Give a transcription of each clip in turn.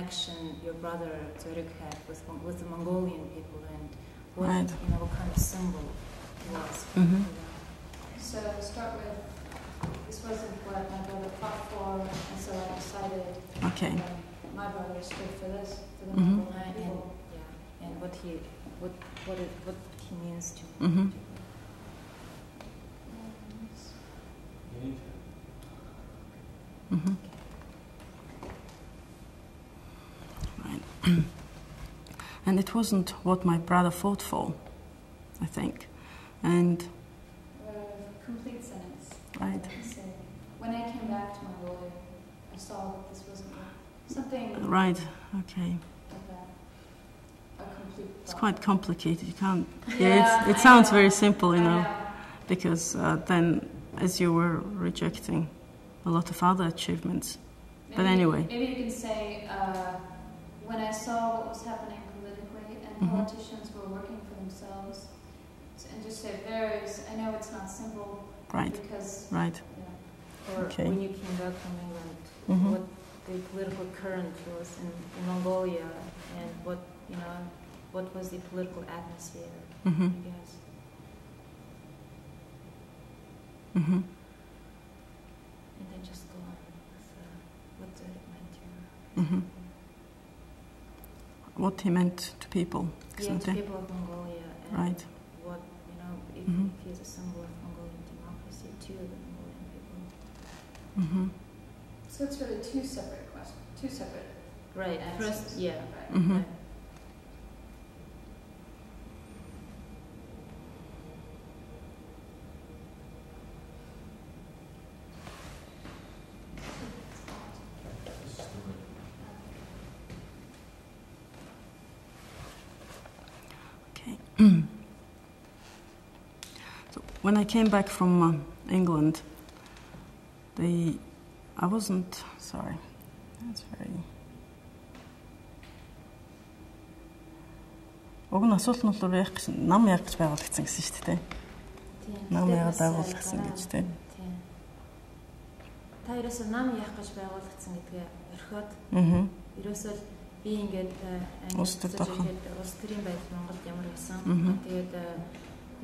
connection your brother Zorig had with the Mongolian people, and what what kind of symbol it was. Mm-hmm. So to start with, this wasn't what my brother fought for, and so I decided that my brother stood for this, for the Mongolian people, and what he means to me. Mm-hmm. Mm-hmm. Right. And it wasn't what my brother fought for, I think. And complete sentence. Right. So when I came back to Mongolia, I saw that this wasn't something. Right. Okay. Like a complete. It's quite complicated. You can't. Yeah. It sounds very simple, you know, because then as you were rejecting a lot of other achievements. But anyway. Maybe you can say, when I saw what was happening politically and politicians were working for themselves, and just say various, I know it's not simple. Right. Because, or when you came back from England, what the political current was in Mongolia, and what, you know, what was the political atmosphere, I guess. Mm-hmm. And then just go on with what Zorig meant to what he meant to people. Yeah, to people of Mongolia. And what, you know, if he is a symbol of Mongolian democracy to the Mongolian people. Mm-hmm. So it's really two separate questions, two separate. Right. First, So when I came back from England, I wasn't sorry. That's very. Огн асуулт нь бол яах гэсэн нам яарч байгаад гэсэн шүү дээ. Нам яагаад байгуулсан гэж тийм. Та ерөөсөө нам яах гэж байгуулсан гэдгээ орхиод. Ерөөсөө би ингээд англи хэлээр устрим байл Монголд ямар байсан. Тэгээд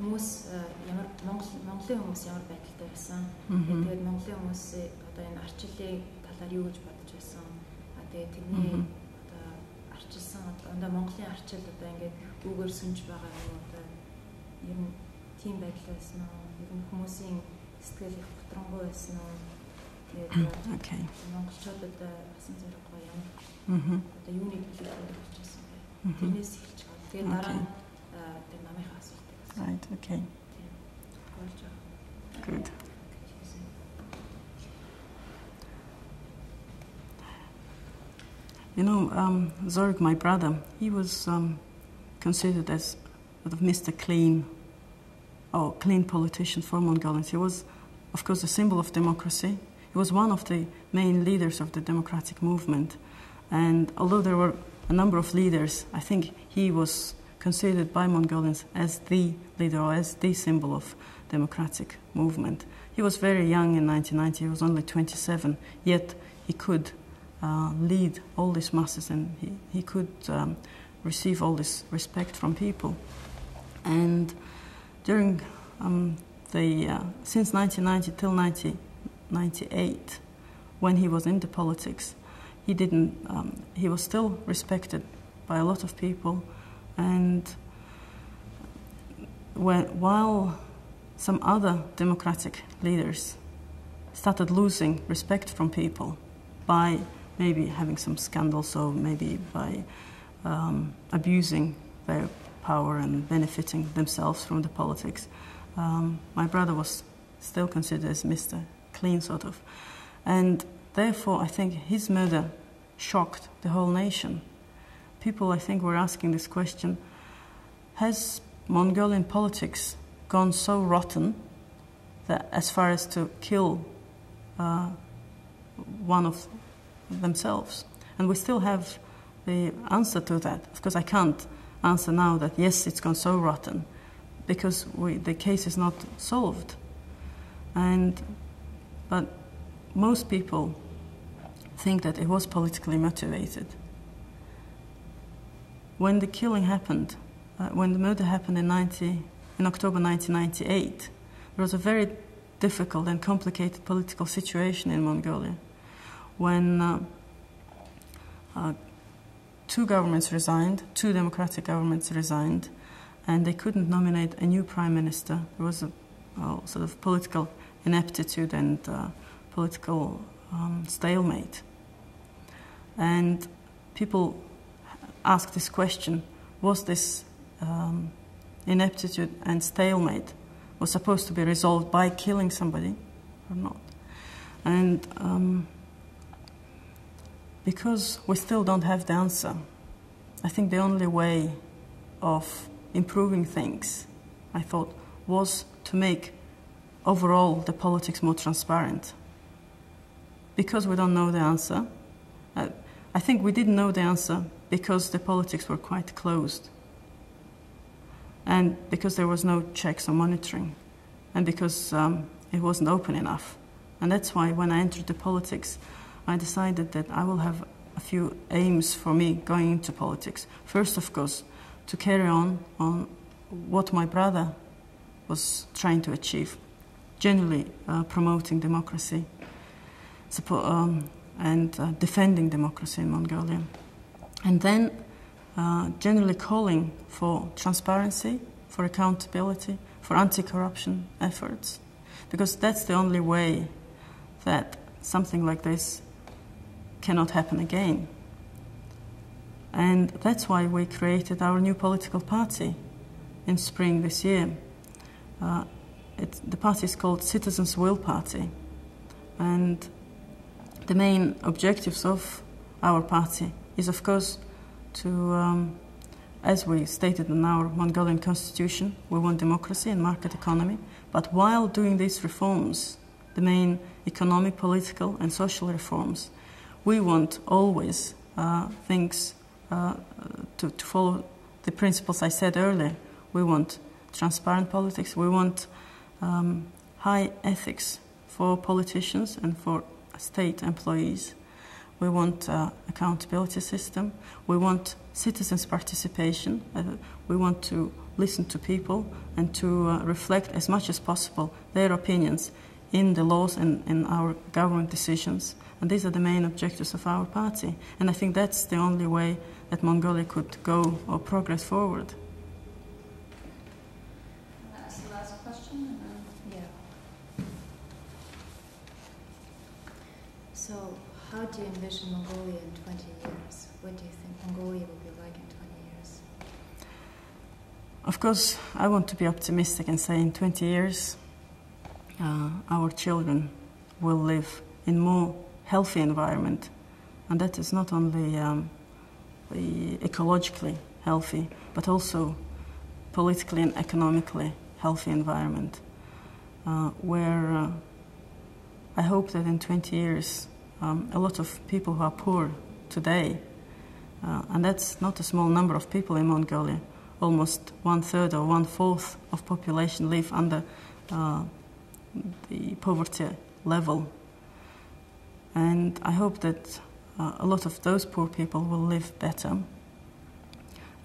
хүмүүс ямар Монголын хүмүүс ямар байдалтай байсан. Тэгээд Монголын хүмүүс одоо энэ арчлалын талаар юу гэж бодож байсан. Тэгээд тэрний одоо арчилсан одоо Монголын арчил одоо ингээд үгээр сүнж байгаа юм одоо ер нь тийм байдал байсан уу? Ер нь хүмүүсийн сэтгэл их готрнгуй байсан уу? Тэгээд Монголчууд одоо асан зэрэг гоё юм. Одоо юу нэг хэлээд хэлчихсэн бай. Тэрнээс эхэлж байгаа. Тэгээд дараа нь тэр намынхаа асуулт. Right, okay. Good. You know, Zorig, my brother, he was considered as sort of Mr. Clean, or clean politician for Mongolians. He was, of course, a symbol of democracy. He was one of the main leaders of the democratic movement. And although there were a number of leaders, I think he was considered by Mongolians as the leader or as the symbol of democratic movement. He was very young in 1990, he was only 27, yet he could lead all these masses and he could receive all this respect from people. And during since 1990 till 1998, when he was into politics, he didn't. He was still respected by a lot of people, and while some other democratic leaders started losing respect from people by maybe having some scandals or maybe by abusing their power and benefiting themselves from the politics, my brother was still considered as Mr. Clean, sort of, and. Therefore, I think his murder shocked the whole nation. People, I think, were asking this question, has Mongolian politics gone so rotten that as far as to kill one of themselves? And we still have the answer to that. Of course, I can't answer now that, yes, it's gone so rotten, because the case is not solved. But most people think that it was politically motivated, When the killing happened, when the murder happened in October 1998, there was a very difficult and complicated political situation in Mongolia, when two governments resigned, two democratic governments resigned, and they couldn't nominate a new prime minister. There was a sort of political ineptitude and political stalemate. And people ask this question, was this ineptitude and stalemate was supposed to be resolved by killing somebody or not? And because we still don't have the answer, I think the only way of improving things, I thought, was to make overall the politics more transparent. Because we don't know the answer, I think we didn't know the answer because the politics were quite closed, and because there was no checks or monitoring, and because it wasn't open enough. And that's why when I entered the politics, I decided that I will have a few aims for me going into politics. First, of course, to carry on what my brother was trying to achieve, generally promoting democracy and defending democracy in Mongolia. And then generally calling for transparency, for accountability, for anti-corruption efforts, because that's the only way that something like this cannot happen again. And that's why we created our new political party in spring this year. The party is called Citizens' Will Party, and the main objectives of our party is, of course, to, as we stated in our Mongolian constitution, we want democracy and market economy, but while doing these reforms, the main economic, political and social reforms, we want always things to follow the principles I said earlier. We want transparent politics, we want high ethics for politicians and for state employees, we want accountability system, we want citizens' participation, we want to listen to people and to reflect as much as possible their opinions in the laws and in our government decisions. And these are the main objectives of our party. And I think that's the only way that Mongolia could go or progress forward. How do you envision Mongolia in 20 years? What do you think Mongolia will be like in 20 years? Of course, I want to be optimistic and say in 20 years our children will live in more healthy environment. And that is not only ecologically healthy, but also politically and economically healthy environment, where I hope that in 20 years a lot of people who are poor today, and that's not a small number of people in Mongolia, almost 1/3 or 1/4 of population live under the poverty level. And I hope that a lot of those poor people will live better,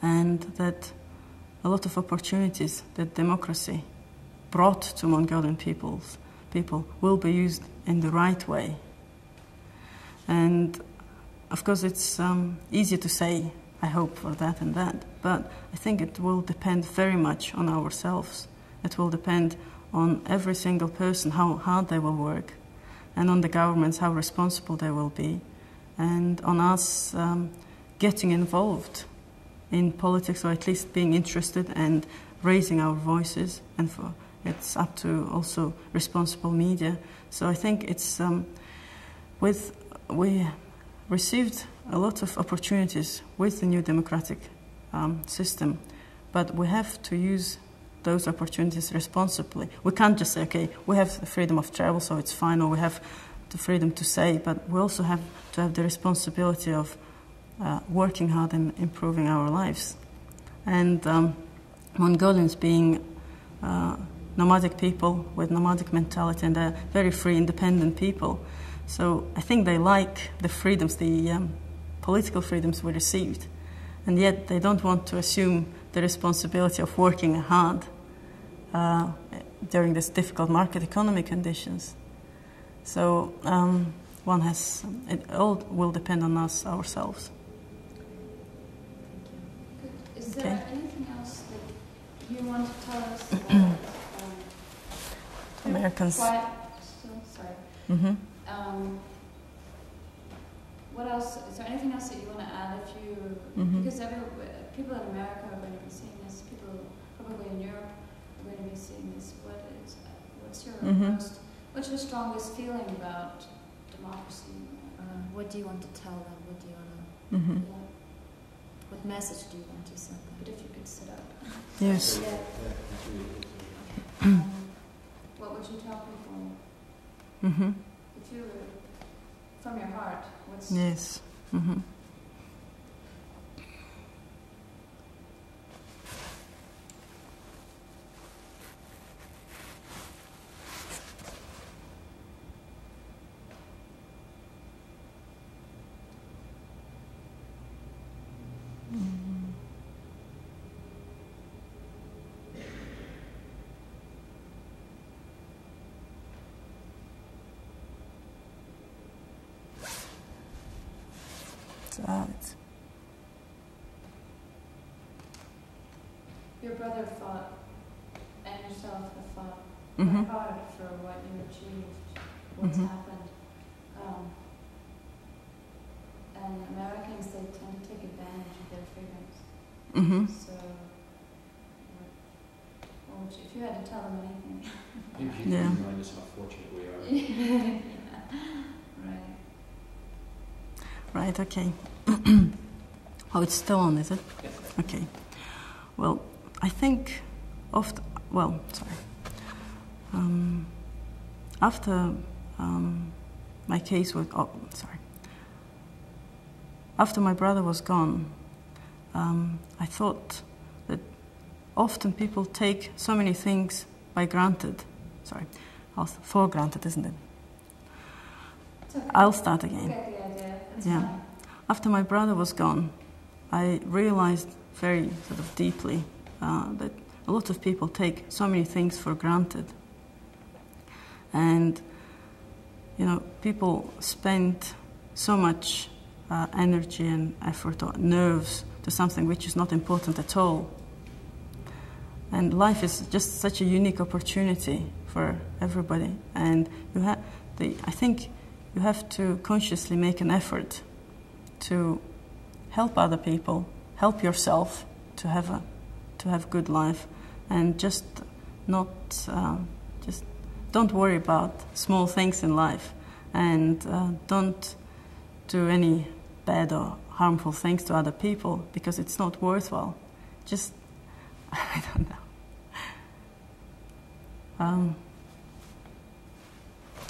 and that a lot of opportunities that democracy brought to Mongolian people will be used in the right way. And, of course, it's easy to say, I hope for that and that, but I think it will depend very much on ourselves. It will depend on every single person, how hard they will work, and on the governments, how responsible they will be, and on us getting involved in politics, or at least being interested and raising our voices. And it's up to also responsible media. So I think it's... we received a lot of opportunities with the new democratic system, but we have to use those opportunities responsibly. We can't just say, okay, we have the freedom of travel, so it's fine, or we have the freedom to say, but we also have to have the responsibility of working hard and improving our lives. And Mongolians being nomadic people with nomadic mentality, and they're very free, independent people. So I think they like the freedoms, the political freedoms we received, and yet they don't want to assume the responsibility of working hard during these difficult market economy conditions. So it all will depend on us ourselves. Thank you. Is there anything else that you want to tell us about Americans? What else? Is there anything else that you want to add? If you, because people in America are going to be seeing this, people probably in Europe are going to be seeing this. What's your strongest feeling about democracy? What do you want to tell them? What do you want to? What message do you want to send them? But if you could sit up. Yes. Yeah. What would you tell people? If you were from your heart, what's... Yes. Your brother fought, and yourself have fought hard for what you achieved, what's happened. And Americans, they tend to take advantage of their freedoms. So, if you had to tell them anything. If you can remind us how fortunate we are. Right, okay. Oh, it's still on, is it? Yes. Okay. Well, I think after my brother was gone, I thought that often people take so many things for granted, isn't it? Okay. I'll start again. Yeah. After my brother was gone, I realized very sort of deeply that a lot of people take so many things for granted. And, you know, people spend so much energy and effort or nerves to something which is not important at all. And life is just such a unique opportunity for everybody. And you have, I think you have to consciously make an effort to help other people, help yourself to have a good life, and just not just don't worry about small things in life, and don't do any bad or harmful things to other people because it's not worthwhile. Just I don't know.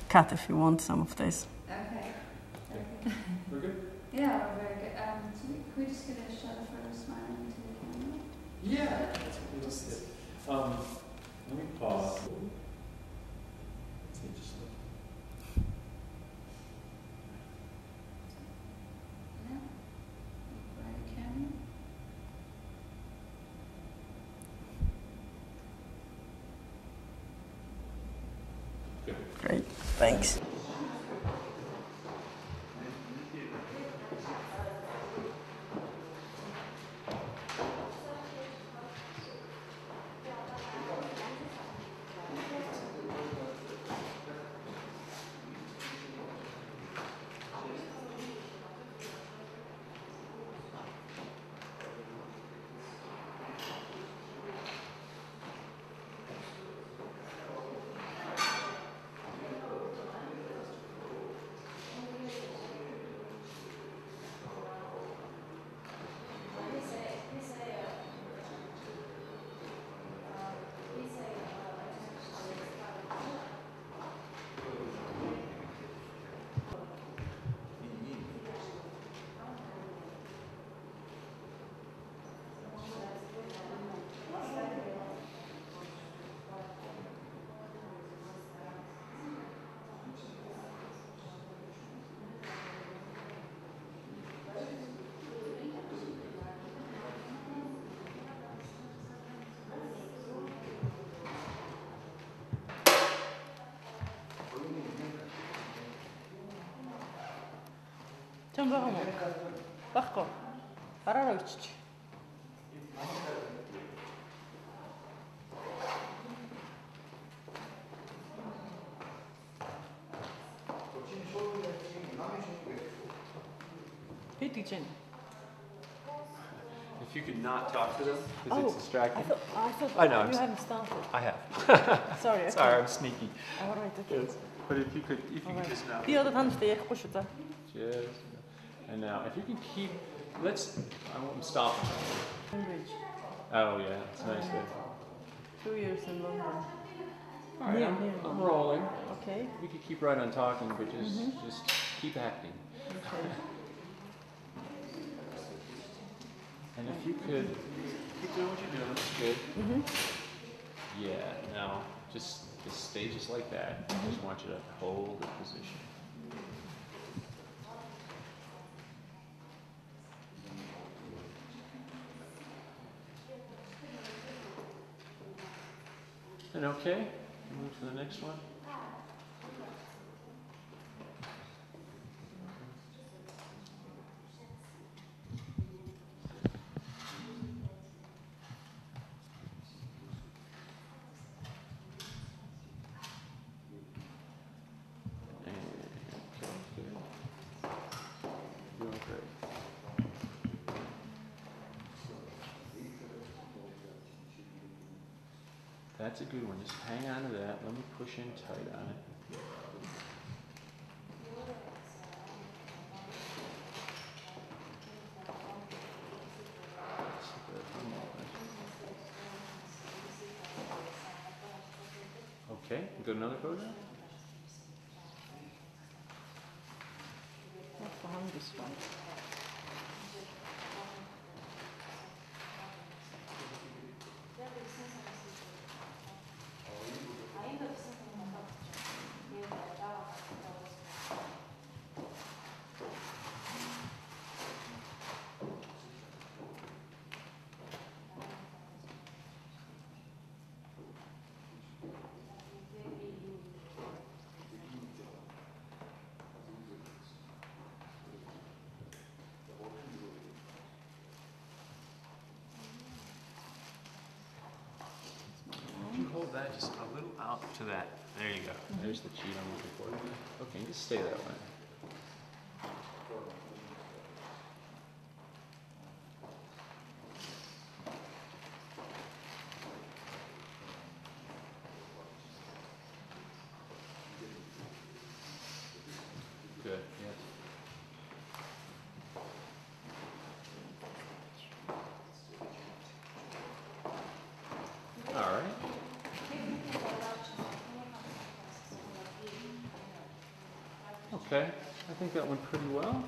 Cut if you want some of this. Okay. Okay. We're good. Yeah, we're very good. Can we just get a shot of her smiling into the camera? Yeah, that's what we'll see. Let me pause. Yeah. Right camera. Good. Great. Thanks. Sen bak ama. Bak o. Arara uçucu. If you could not talk to them, because it's distracting. I know. You haven't started. I have. Sorry. Okay. Sorry, I'm sneaky. All right. Okay. Yes. But if you could, just now. The other hand, yes. And now, if you can keep, I won't stop. Oh yeah, it's nice there. 2 years in London. All right. I'm rolling. Okay. We could keep right on talking, but just keep acting. Okay. And if you could keep doing what you're doing, that's good. Yeah, now just stay just like that. I just want you to hold the position. And okay, move to the next one. That's a good one. Just hang on to that. Let me push in tight on it. Okay, go to another photo. What's behind this one? That just a little out to that. There you go. There's the cheat I'm looking for. Okay, just stay that way. Okay, I think that went pretty well.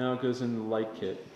Now it goes in the light kit.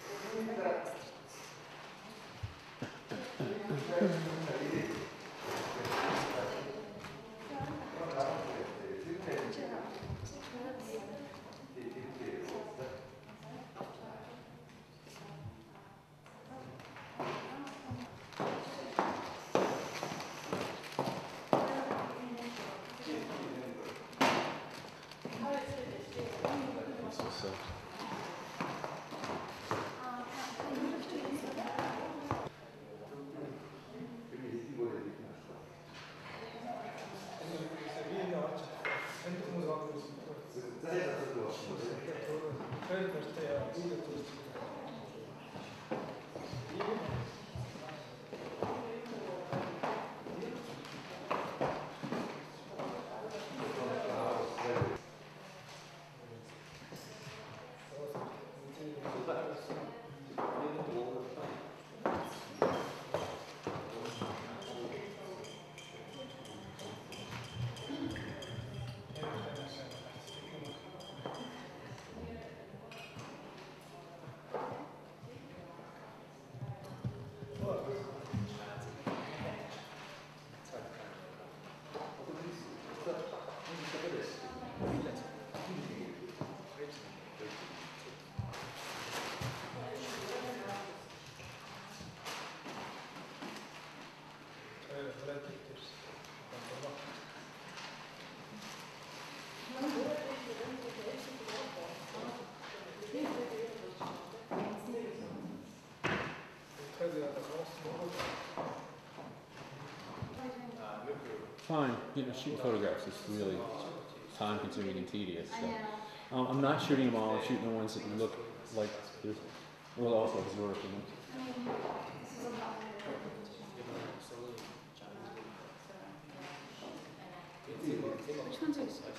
Fine, you know, shooting photographs is really time-consuming and tedious. So. I'm not shooting them all. I'm shooting the ones that look like there's well, also work in them. Which ones are you shooting?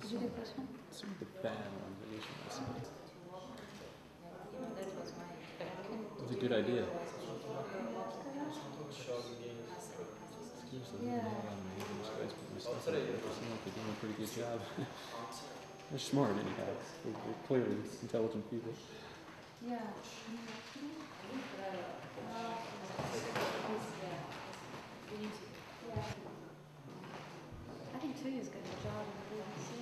Did you do this one? Some of the bad ones. It was a good idea. Yeah. They're doing a pretty good job. They're smart, anyhow. They're clearly intelligent people. Yeah. I think Tuya's got a job in the BBC.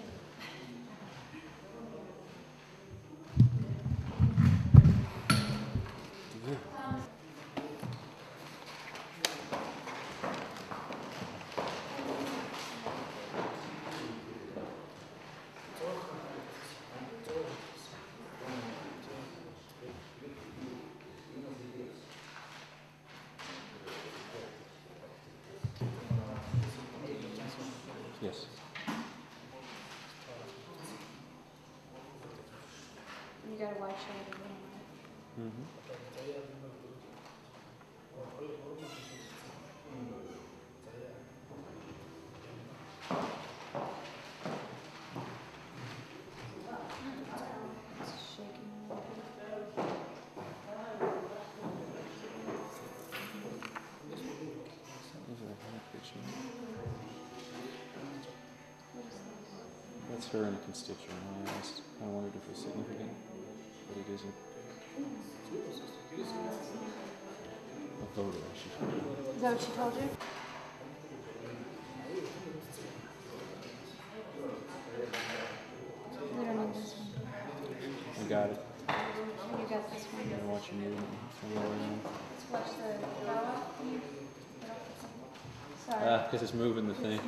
Yes. You got a wide shot of the room. It's her and a constituent. I wondered if it was significant, but it isn't. A voter, actually. Is that what she told you? We don't need this one. I got it. You got this one. I'm going to watch your new one. Let's watch the power. Sorry. Ah, because it's moving the thing.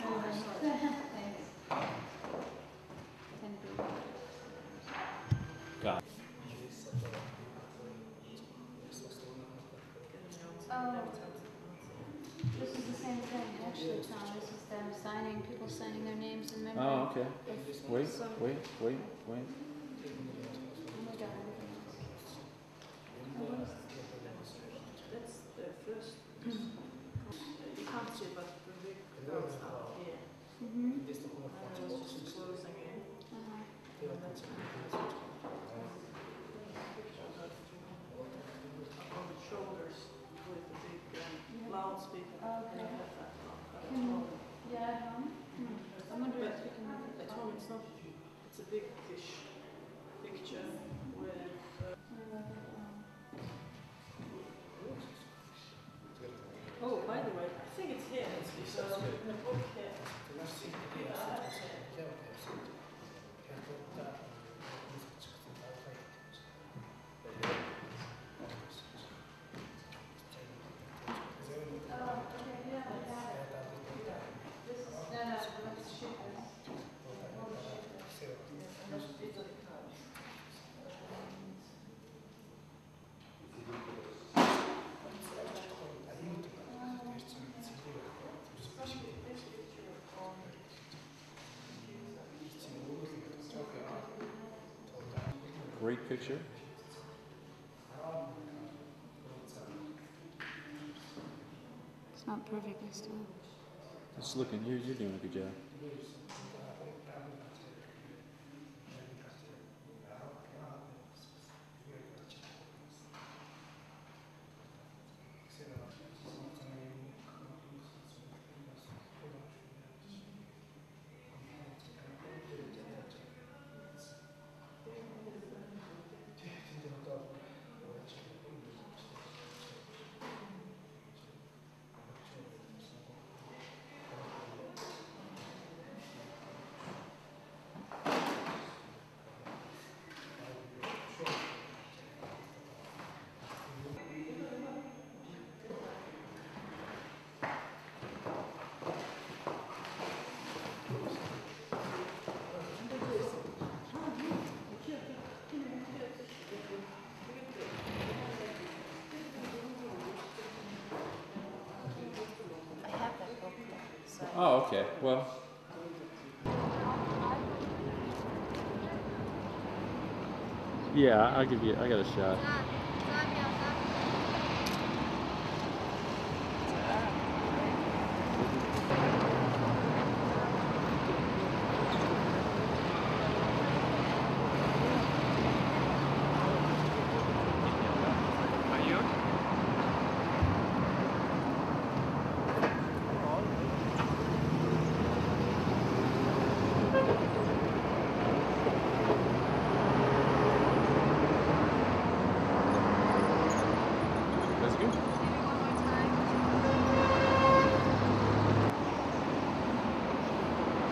Okay. Wait. Oh my God. That's the first. You can't see, but the big girls out here. And it's just closing in. On the shoulders with the big loudspeaker. And I have that on. Yeah, I know. I wonder if you can. It's not. It's a big fish. Great picture. It's not perfectly still. It's looking. You're doing a good job. Oh, okay. Well. Yeah, I'll give you, I got a shot.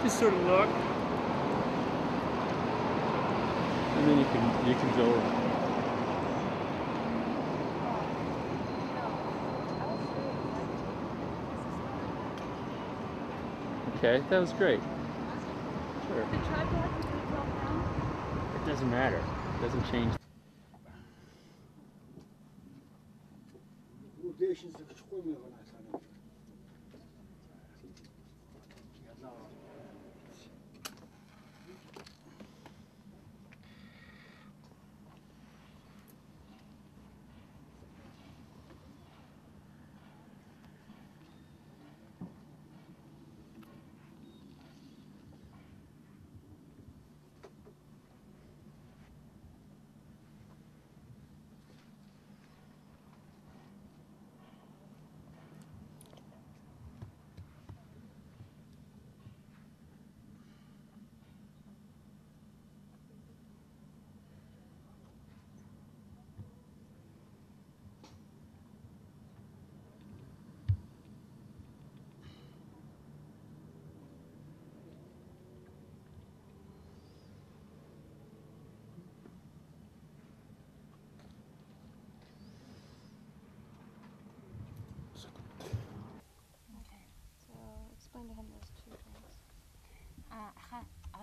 Just sort of look, and then you can go. Okay, that was great. Sure. It doesn't matter. It doesn't change.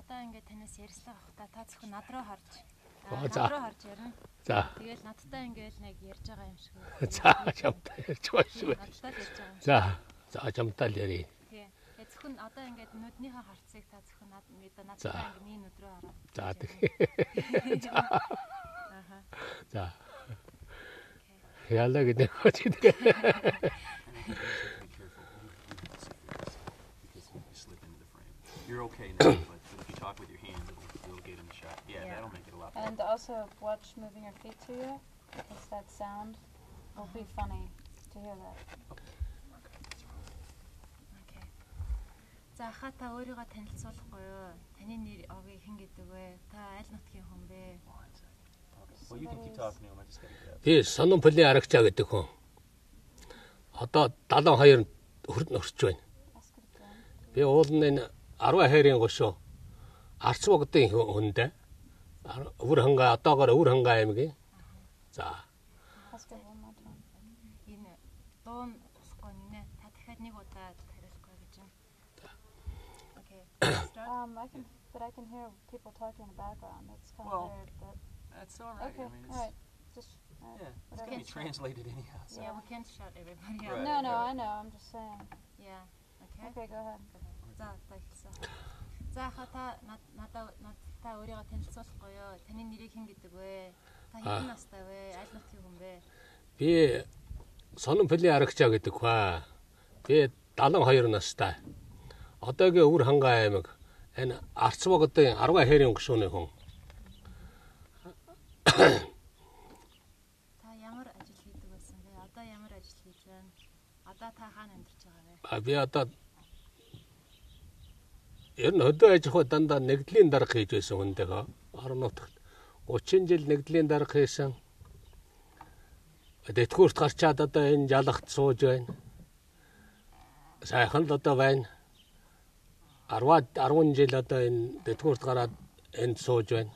Одоо ингээд танаас ярьсан багта та зөвхөн над руу харж ярина. За. Тэгэл надтай ингээд нэг ярьж байгаа юм шиг. За, чамтай ярьж байгаа шүү. За. За, чамтай ярий. Тий. Зөвхөн одоо ингээд нүднийхээ харцыг та зөвхөн надтай ингээд миний нүд рүү хараа. За. Аха. За. Яалаа гэдэг чинь. You're okay now, but if you talk with your hands, it'll get in the shot. Yeah, yeah, that'll make it a lot better. And also, watch moving your feet to you. It's that sound. It'll be funny to hear that. Okay. Okay. За хаа та өөрийгөө танилцуулахгүй юу? Таны нэр овё хэн гэдэг вэ? Та аль нутгийн хүн бэ? Well, you can keep talking. I just got to get up. Би Санампалын арагчаа гэдэг хүн. Одоо 72-нд хүрч байна. Би уулын 12-ын гошоо Арцмогдын хүндэ Үрхэнгаа одоогоор Үрхэнгаа аймгийн за энэ дуун усгүй нэ та дахиад нэг удаа хариулахгүй гэж байна. Okay. I can hear people talking in the background. It's kind of weird, but that's all right. Okay. I mean, it's all right. Just yeah. It's going to be translated anyhow. So. Yeah, we can't shut everybody out. Right. No, no, right. I know. I'm just saying. Yeah. Okay. Okay, go ahead. За хата надаа өөрийгөө танилцуулахгүй юу? Таны нэрийг хэн гэдэг вэ? Та хэн настай вэ? Аль нутгийн хүн бэ? Би Сононпэлийн арагчаа гэдэг ба. Би 72 настай. Одоогийн Өвөрхангай аймаг энэ Арцмогдын 12-ын гүшүүний хүн. Та ямар ажил хийдэг байсан бэ? Одоо ямар ажил хийж байна? Одоо та хаана амьдарч байгаа вэ? Би одоо Энэ хөдөө аж ахуй дандаа нэгдлийн дарга хийж байсан хүн дэх. 30 жил нэгдлийн дарга хийсэн. Тэтгэврт гарчаад одоо энэ жалахт сууж байна. Сайхан л одоо байна. 10 жил одоо энэ тэтгэврт гараад энд сууж байна.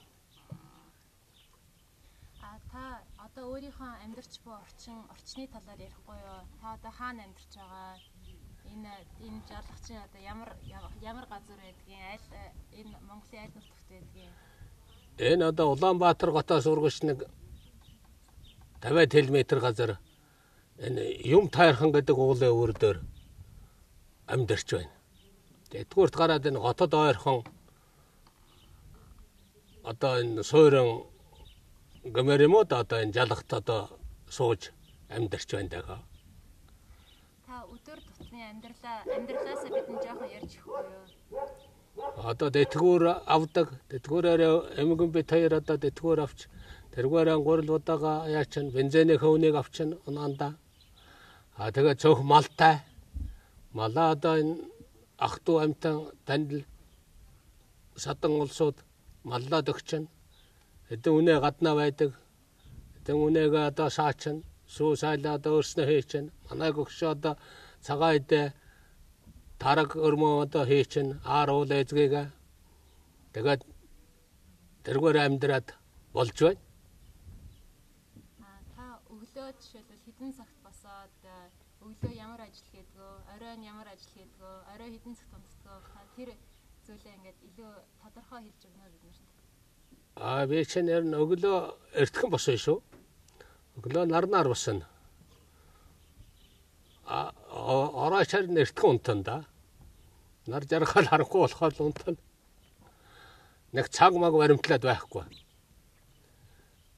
А та одоо өөрийнхөө амьдарч буй орчны талаар ярихгүй юу? Та одоо хаана амьдарч байгаа? Энэ жаргалчин одоо ямар газар байдгийг аль энэ Монголын аль нутагт байдгийг энэ одоо Улаанбаатар готоос ургаж нэг 50 км газар энэ юм тайрхан гэдэг уулын өвөр дээр амьдарч байна. Тэдгүүрт гараад энэ хотод ойрхон одоо энэ суурин гэмэрэмүүд одоо энэ жалахт одоо сууж амьдарч байна даа. Өдөр тутмын амьдралаасаа бидний жоохон ярьж өгөө юу? Одоо тэтгэвэр авдаг, тэтгэвэрээр эмгэн бит хоёр одоо тэтгэвэр авч, тэргээрээ 3 удаага яачин бензиний хөвнийг авчин унаанда. А тэгээ цөөх малтай. Малаа одоо энэ ах トゥ амтан танд садан улсууд маллаад өгчин. Эдэн үнэ гаднаа байдаг. Эдэн үнэгээ одоо шаачин. Сүү сайлаа одоо өөрснөө хийчин. Манай гөгшөө одоо цагаан идэ тараг өрмөө одоо хийчин. Аар уул эзгээгээ. Тэгээд тэргээр амьдраад болж байна. Та өглөө жишээлбэл хэдэн цагт босоод өглөө ямар ажил хийдгөө, оройн ямар ажил хийдгөө, орой хэдэн цагт унтдгөө. Тэр зүйлээ ингээд илүү тодорхой хэлж өгнө бид нарт. Би чинь ер нь өглөө эртхэн босон шүү. Өглөө нарнаар босна. Орой шар нэртгэн унтана. Нар жаргал харахгүй болохоор унтана. Нэг цаг маг баримтлаад байхгүй.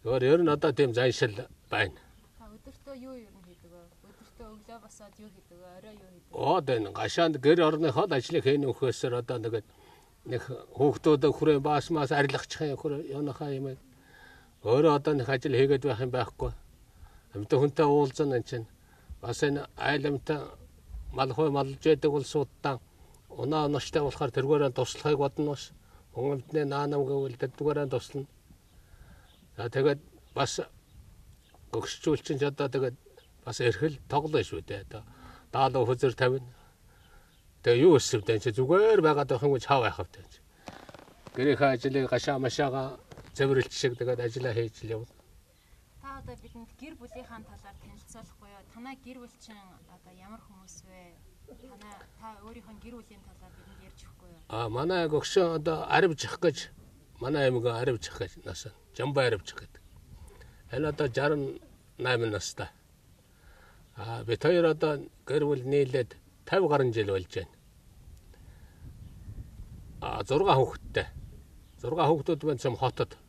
Ер нь одоо тийм заншил байна. Өдөртөө юу юм хийдэг вэ? Өдөртөө өглөө босоод юу хийдэг вэ? Орой юу хийдэг вэ? Одоо энэ гашаанд гэр орныхоо ажлыг хийнэ өхөөсөр одоо нэг хүүхдүүдээ хүрээ баасмаас арилгачих юм хүрээ юунахаа юм. Өөрөө одоо нэг ажил хийгээд байх юм байхгүй. Амьтан хүнтэй уулзсан энэ чинь бас энэ айлмтай малхой малж байдаг улсуудаа унаа унаштай болохоор тэргээрээ туслахыг бодно бас. Өнгөмтний наа нам гэвэл тэргээрээ туслана. За тэгээд бас гөгшчүүлчин ч одоо тэгээд бас эрхэл тоглоно шүү дээ. Одоо даалуу хөзөр тавина. Тэгээ юу өсөв дээ чи зүгээр байгаад байх юм чав байх автай. Гэрийнхээ ажлыг гашаа машаага Цэвэрлж шиг тэгээд ажиллаа хийж л явна. Та одоо бидэнд гэр бүлийнхаа талаар танилцуулахгүй юу? Танай гэр бүлчин одоо ямар хүмүүс вэ? Та өөрийнхөө гэр бүлийн талаар бидэнд ярьж өгөхгүй юу? Манай гөгшөө одоо Аривжих гэж манай аймгийн Аривжих гэж насаа. Жамбай Аривжих гэдэг. Энэ одоо 68 настай. Бид хоёр одоо гэр бүл нийлээд 50 гаруй жил болж байна. 6 хүүхэдтэй. 6 хүүхдүүд байна цэм хотод.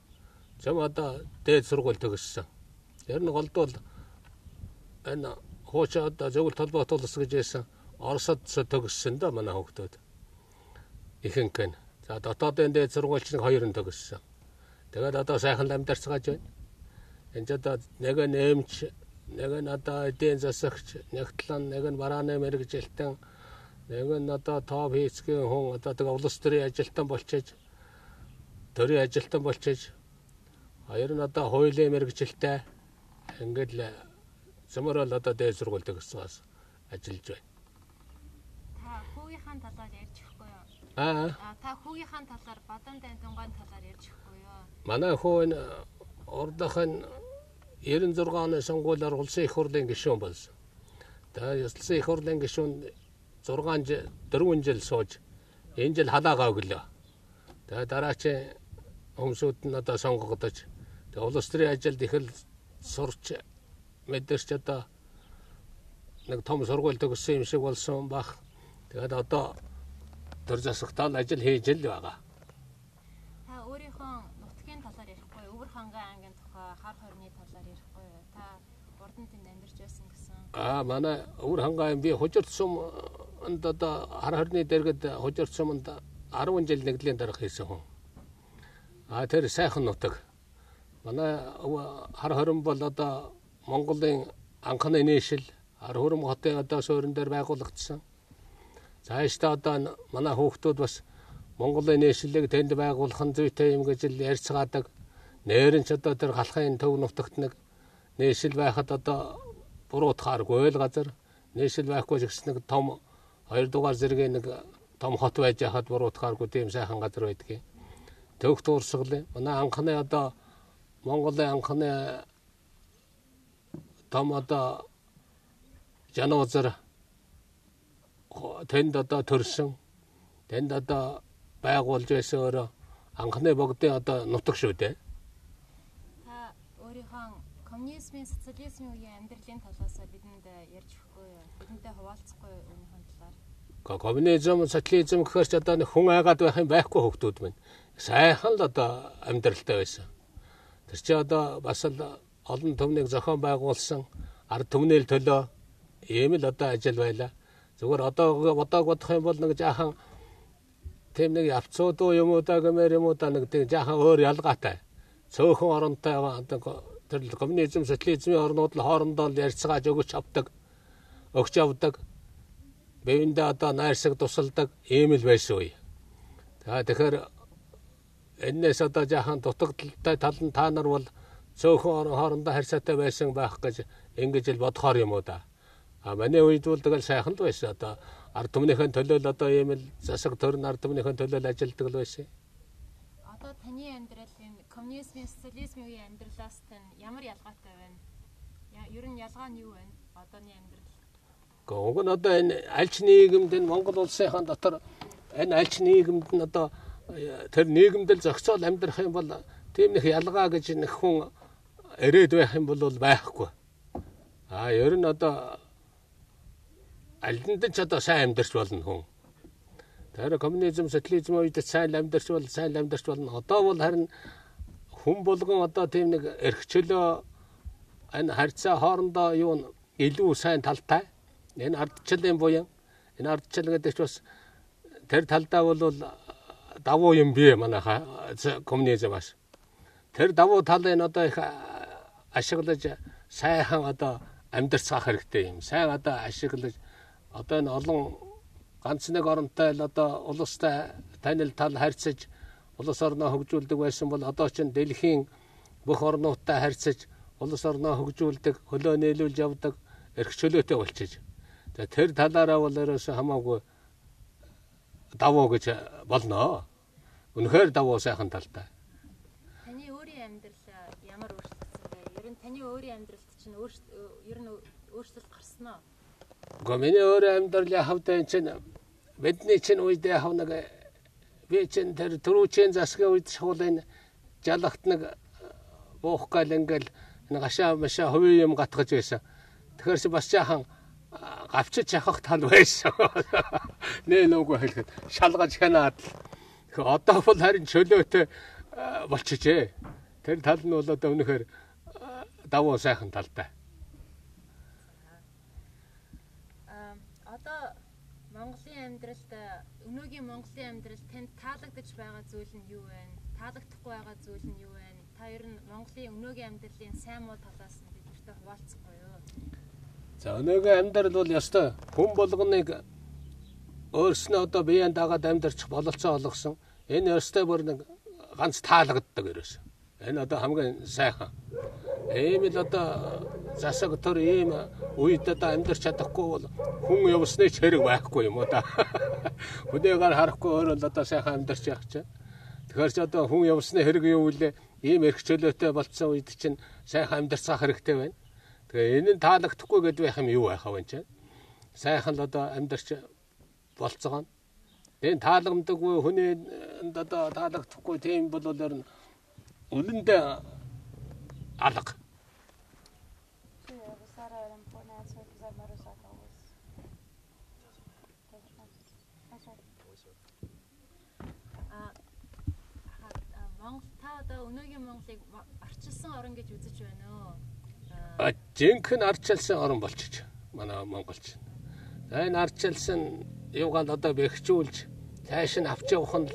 Зам одоо дээд сургууль төгссөн. Ер нь голд бол энэ хоочоо одоо зөвл толгой толгос гэж хэлсэн Оросд төгссөн да манай хүүхдүүд. Ихэнх нь. За дотоодын дээд сургуульч нэг хоёр нь төгссөн. Тэгээд одоо сайхан амьдарч байгаа ч байна. Энд одоо нэг нь эмч, нэг нь одоо эдийн засагч, нэг талан нэг нь барааны мэргэжилтэн, нэг нь одоо топ хийцгийн хүн одоо тэг улс төрийн ажилтан болчихж Төрийн ажилтан болчихж хоёр нь одоо хуулийн мэргэжилтэй ингээд л цөмөрөл одоо дээд сургуульд төгссөн ажиллаж байна. Та хүүгийнхаа талаар ярьж Та хүүгийнхаа талаар бадан дандунгааны талаар ярьж өгөөе. Манай хүү энэ ордохын 96 оны сонгуулиар улсын их хурлын гишүүн болсон. Тэгээд улсын их хурлын гишүүн 4 жил сууж энэ жил халаагаа өглөө. Тэгээд дараачийн өмсөд нь одоо сонгогдож тэгээд улс төрийн ажилд ихэл сурч мэдэрч одоо нэг том сургууль төгссөн юм шиг болсон бах. Тэгээд одоо төр засагтаа ажил хийж л байгаа. Та өөрийнхөө нутгийн талаар ярихгүй, өвөр хангаа ангийн тухай, хар хорны талаар ярихгүй. Та урд нь тэнд амьдарч байсан гэсэн. Манай өвөр хангаа би хожирт сум энд одоо хар хорны дэргэд хожирт сумд 10 жил нэгдлийн дарга хийсэн хүн. Тэр сайхан нутаг. Манай хар хорн бол одоо Монголын анхны нээшил Хар Хөрөм хотын одоо суурин дээр байгуулагдсан. Цаашдаа одоо манай хүүхдүүд бас Монголын нээшлийг тэнд байгуулах нь зүйтэй юм гэж ярьцгаадаг. Нээрэн ч одоо тэр халахын төв нутагт нэг нээшил байхад одоо буруутгааргүй л газар. Нээшил байхгүй ч гэсэн нэг том 2 дугаар зэргийн нэг том хот байж хаад буруутгааргүй тийм сайхан газар байдгийг. Төвх дуурсаглаа. Манай анхны одоо Монголын анхны том одоо Жануузар тэнд одоо төрсөн, тэнд одоо байгуулж байсан өөрөө анхны богдын одоо нутаг шүү дээ. Та өөрийнхөө коммунизмын, социализмын үеийн амьдралын талаас бидэнд ярьж өгөхгүй, бидэнтэй хуваалцахгүй өөрийнхөө талаар. Коммунизм, социализм гэхэрч одоо хүн айгаад байх юм байхгүй хөвгдүүд минь. Сайхан л одоо амьдралтай байсан. Тэр чинь одоо бас л олон төвнийг зохион байгуулсан ард түмний төлөө Ийм л одоо ажил байлаа. Зүгээр одоо бодох юм бол нэг жаахан тийм нэг явцууд юм уу да гэмээр юм уу да нэг тийм жаахан өөр ялгаатай. Цөөхөн оронтой тэр коммунизм, социализмын орнууд л хоорондоо ярьцгааж өгч авдаг. Бивэндээ одоо найрсаг тусалдаг ийм л байсан үе. Тэгэхээр энэс одоо жаахан дутагдaltaй тал нь та нар бол цөөхөн хоорондоо харьцаатай байсан байх гэж ингэж л бодохоор юм уу да. Манай үед бол тэгэл сайхан л байсан. Одоо ард түмнийхэн төлөө одоо ийм л засаг төрн ард түмнийхэн төлөө ажилладаг л байсан. Одоо таны амьдралын коммунизмын, социализмын үеийн амьдралаас тань ямар ялгаатай байна? Ер нь ялгаа нь юу байна? Одооний амьдрал. Уг нь одоо энэ альч нийгэмд энэ Монгол улсынхаа дотор энэ альч нийгэмд нь одоо тэр нийгэмдэл зохицол амьдрах юм бол тийм нэг ялгаа гэж нэг хүн ирээд байх юм бол байхгүй. Ер нь одоо Алинд ч одоо сайн амьдарч болно хүн. Тэр коммунизм, социализм үед сайн амьдарч болно. Одоо бол харин хүн болгон одоо тийм нэг эрхчлөө энэ харьцаа хоорондоо юу илүү сайн талтай. Энэ ардчлалын буян. Энэ ардчлал гэдэг чинь бас тэр талдаа бол давуу юм бий манайха коммунизм бас. Тэр давуу талын одоо их ашиглаж сайхан одоо амьдарцах хэрэгтэй юм. Сайн одоо ашиглаж Одоо энэ олон ганц нэг оронтой л одоо улстай танил тал харьцаж улс орноо хөгжүүлдэг байсан бол одоо ч дэлхийн бүх орнуудтай харьцаж улс орноо хөгжүүлдэг, хөлөө нийлүүлж явдаг эрх чөлөөтэй болчихж. Тэр талаараа бол ерөөсөө хамаагүй давуу гэж болно. Үнэхээр давуу сайхан талтай. Таны өөрийн амьдрал ямар өөрчлөлт вэ? Ер нь таны өөрийн амьдралд чинь өөрчлөлт гарсан уу? Гомины өөрөө амьдрал хавтаа чинь бидний чинь үедээ хав нэг би чинь тэр түрүүчийн засгийн үед шуулын жалахт нэг буух гал ингээл нэг гашаа машаа хувийн юм гатгаж байсан. Тэгэхэрс бас жаахан гавчиж явах тал байсан. Нээ нүгөө хэлэхэд шалгаж хянаад л. Тэгэхээр одоо бол харин чөлөөтэй болчихжээ. Тэр тал нь бол одоо өнөхөр давуу сайхан талтай. Монголын амьдралд өнөөгийн Монголын амьдрал танд таалагдж байгаа зүйл нь юу вэ? Таалагдахгүй байгаа зүйл нь юу вэ? Та ер нь Монголын өнөөгийн амьдралын сайн муу талаас нь бидэртээ хуваалцахгүй юу? За өнөөгийн амьдрал бол ёстой хүн болгоныг өөрснөө одоо биеэн дагаад амьдарч бололцоо олгосон. Энэ ёстой бүр нэг ганц таалагддаг ерөөс. Энэ одоо хамгийн сайхан. Ийм л одоо засаг төр ийм үед одоо амьдарч чадахгүй бол хүн явсныг хэрэг байхгүй юм уу та. Хүнээгээр харахгүй өөрөө л одоо сайхан амьдарч явах чинь. Тэгэхээр ч одоо хүн явсныг хэрэг юу вэ? Ийм эрх чөлөөтэй болсон үед чинь сайхан амьдарсах хэрэгтэй байна. Тэгээ энэ нь таалагдахгүй гэдэг байх юм юу байхав энэ чинь. Сайхан л одоо амьдарч болцгоно. Энэ таалагдамгүй хүний одоо таалагдахгүй тийм бол үнэндээ алга. Жинхэнэ арчилсан орн болчих манай монголч. Энэ арчилсан юугаанд одоо бэхжүүлж цааш нь авч явах нь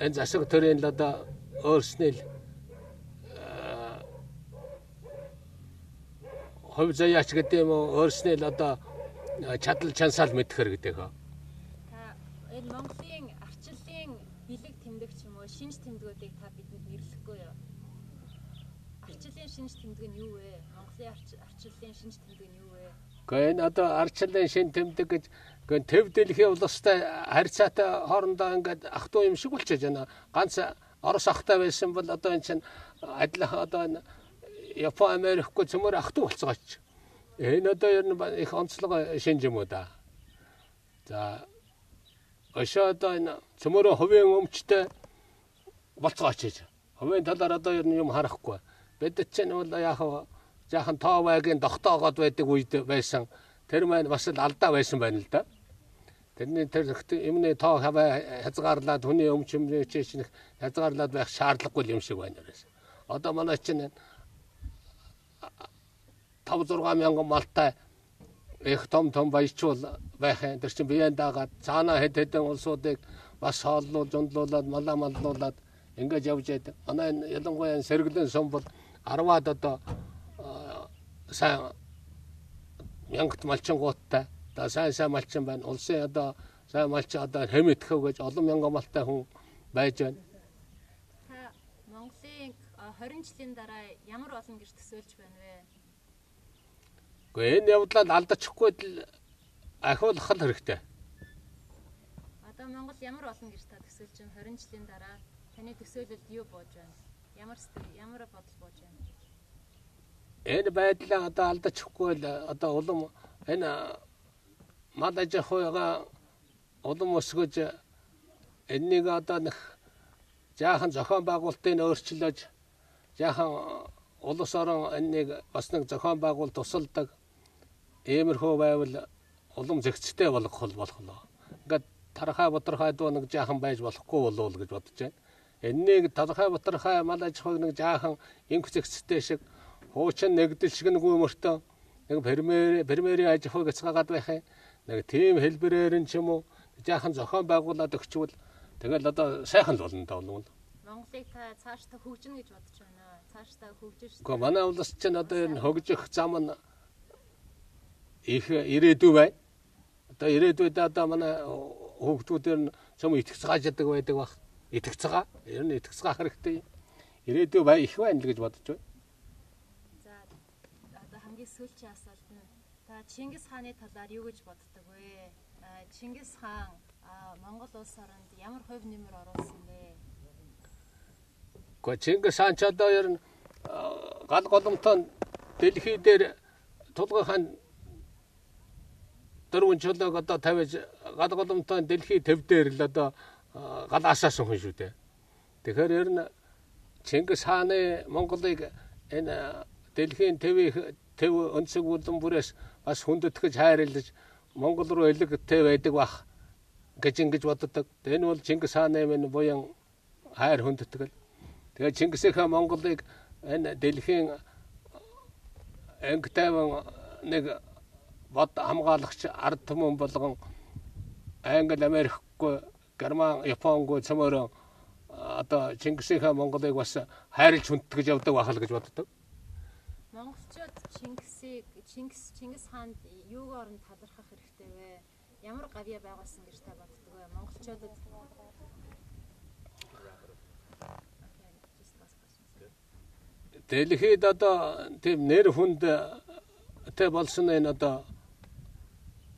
энэ засаг төрийн л одоо өөрснөө л хувь заяач гэдэг юм уу өөрснөө л одоо чадал чансаал мэдхэр гэдэг. Та энэ Монголын арчлалын билег тэмдэг ч юм уу шинж тэмдгүүдийг та бидэнд нэрлэхгүй юу? Арчлалын шинж тэмдэг нь юу вэ? Монголын арчлалын шинж тэмдэг нь юу вэ? Гэхдээ энэ одоо арчлалын шинж тэмдэг гэж гэн төв дэлхийн улстай харьцаатай хоорондоо ингээд ах トゥ юм шиг болчихж байна. Ганц Орос ахтай байсан бол одоо энэ чинь адилхан одоо энэ Япон Америкгүй цөмөр ах トゥ болцгооч. Энэ одоо ер нь их онцлог шинж юм уу да. За ошоо одоо энэ цөмөрөө хувийн өмчтэй болцгооч гэж. Хувийн талаар одоо ер нь юм харахгүй. Бид чинь бол яах жаахан тоо байгийн тогтоогод байдаг үед байсан. Тэр маань бас л алдаа байсан байна л да. Тэрний тэр юмны тоо хаваа хязгаарлаад хүний өмч юмний чинь хязгаарлаад байх шаардлагагүй юм шиг байна гэсэн. Одоо манай чинь 5-6 мянган малтай их том баячуул байх энэ чинь биеэн даагаад цаана хэд хэдэн улсуудыг бас хооллуулж ундлуулад маллуулаад ингэж явж яд. Манай ялангуяа сэргэлэн сум бол 10-аад одоо сайн мянгач малчингуудтай да сайн малчин байна. Улсын одоо сайн малчин одоо хэм итгэв гэж олон мянган малтай хүн байж байна. Та Монголын 20 жилийн дараа ямар олон гэж төсөөлж байна вэ? Гэхдээ энэ явдлаа алдчихгүй ахиулах хэрэгтэй. Одоо Монгол ямар олон гэж та төсөөлж байна 20 жилийн дараа? Таны төсөөлөлд юу бууж байна? Ямар бодол бууж байна? Энэ байдлаа одоо алдчихгүй л одоо улам энэ мадаж хойга улам өсгөж энэнийг одоо нэг жаахан зохион байгуулалтын өөрчлөлөж жаахан улс орон энэнийг бас нэг зохион байгуулалт тусалдаг иймэрхүү байвал улам зэгцтэй болох. Ингээд тархаа бодрхаа дуу нэг жаахан байж болохгүй болов гэж бодож байна. Энэнийг тархаа бодрхаа мадаж хойг нэг жаахан инх зэгцтэй шиг хуучин нэгдэл шиг нэг юмртөө нэг премьерийн аж ахуй гацгаагаад байх нэг тийм хэлбэрээр нь ч юм уу жаахан зохион байгуулаад өгчвөл тэгэл одоо сайхан л болно даа бол. Монголыг та цааш та хөгжинэ гэж бодож байна. Цааш та хөгжиж. Гэхдээ манай улс чинь одоо энэ хөгжих зам нь их ирээдүй бай. Одоо ирээдүйд одоо манай хөгжүүдээр нь цөм итгэц гаждаг байдаг бах. Итгэцгаа ер нь итгэцгаа хэрэгтэй. Ирээдүй бай их байна л гэж бодож байна. Сүүлч асуулт нь та Чингис хааны талаар юу гэж боддог вэ? Чингис хаан Монгол улс оронд ямар хувь нэмэр оруулсан бэ? Чингис хаан ч одоо ер нь гал голомтон дэлхий дээр тулгын хаан дөрвөн чулууг одоо тавьж гал голомтон дэлхий төвдөр л одоо гал асаасан хүн шүү дээ. Тэгэхээр ер нь Чингис хааны Монголыг энэ дэлхийн төв өнцөг бүлэн бүрээс бас хүндэтгэж хайрлаж Монгол руу элэгтэй байдаг бах гэж ингэж боддог. Энэ бол Чингис хааны минь буян хайр хүндэтгэл. Тэгээ Чингис хаан Монголыг энэ дэлхийн англитайван нэг бод хамгаалагч ард түмэн болгон Англи Америкгүй Герман Японгүй цөмөрөө одоо Чингис хаан Монголыг бас хайрлж хүндэтгэж явдаг бах л гэж боддог. Монголчууд Чингис хаанд юугаар нь талархах хэрэгтэй вэ? Ямар гавья байгуулсан гэж та боддог вэ? Монголчуудад Delhi data te nerfund te balsnay nata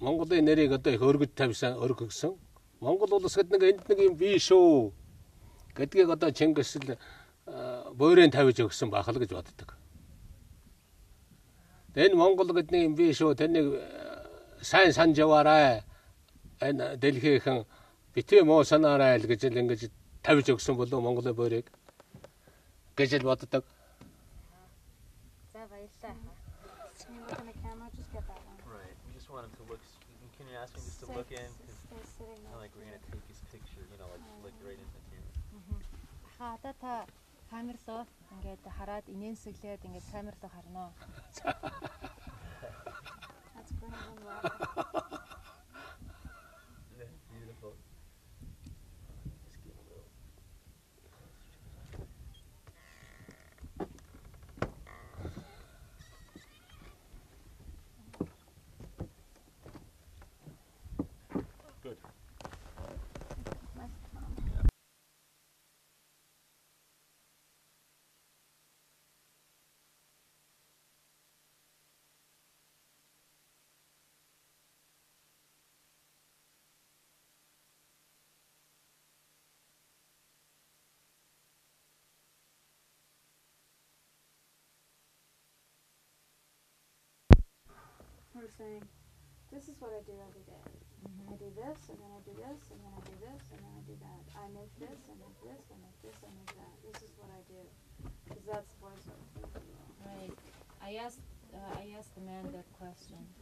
Mongolia nereye gata örgüt tavsan örgüksün. Mongol улс гэдэг нэг юм бий шүү. Гэдгийг одоо Чингис л бөөрийн тавьж өгсөн бахал гэж боддог. Тэн Монгол гэдэг нэг юм бий шүү. Тэнийг сайн санджаваарай. Энэ дэлхийнхэн битээ муу санаарай л гэж л ингэж тавьж өгсөн болов Монголын бөөрийг гэж л боддог. За баярлалаа. Right. We just wanted to look. Can you ask me just to look in? Like we're gonna take his picture, you know, like right in the camera. Ха одоо та камер руу ингээд хараад инээмсэглээд ингээд камер руу харнаа. That's beautiful. We're saying, this is what I do every day. I do this, and then I do this, and then I do this, and then I do that. I make this, I make this, I make this, I make that. This is what I do. Because that's voiceover. Right. I asked the man that question.